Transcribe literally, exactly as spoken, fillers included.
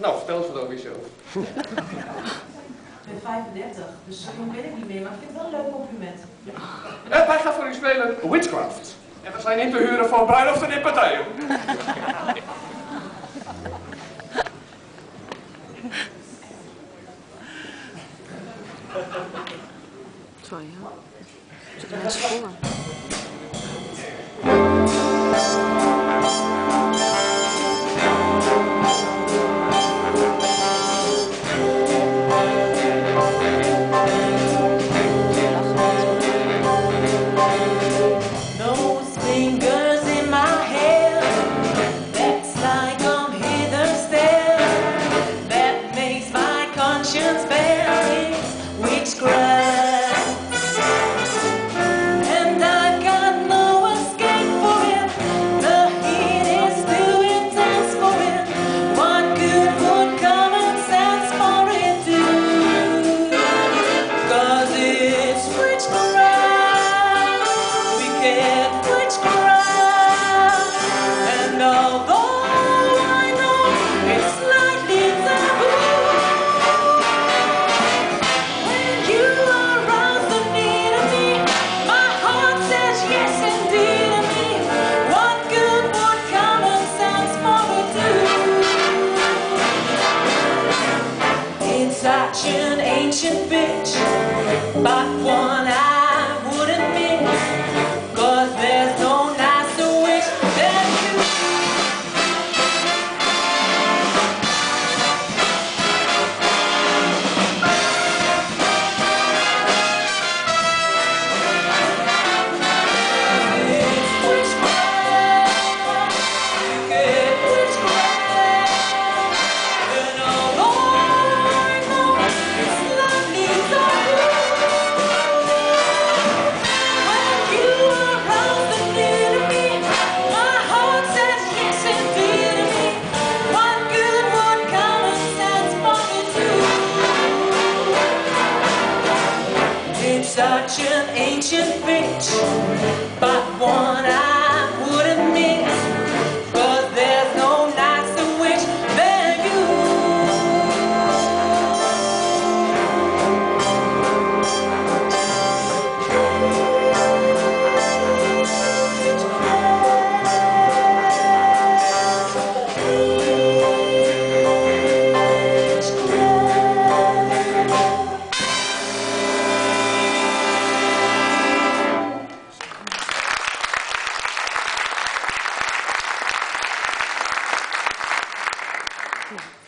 Nou, vertel ze dan weer zo. Ik ben vijfendertig, dus zo jong ben ik niet meer, maar ik vind het wel een leuk compliment. Ja. En wij gaan voor u spelen Witchcraft. En we zijn niet te huren voor bruiloften in partijen. Sorry, hè? Ik zit er net voor. Ancient bitch, but one I wouldn't miss, 'cause there's no nicer witch than you. It's witchcraft, it's witchcraft, and all I know is such an ancient bitch, but one I wouldn't miss, 'cause there's no nicer witch than you. Yeah.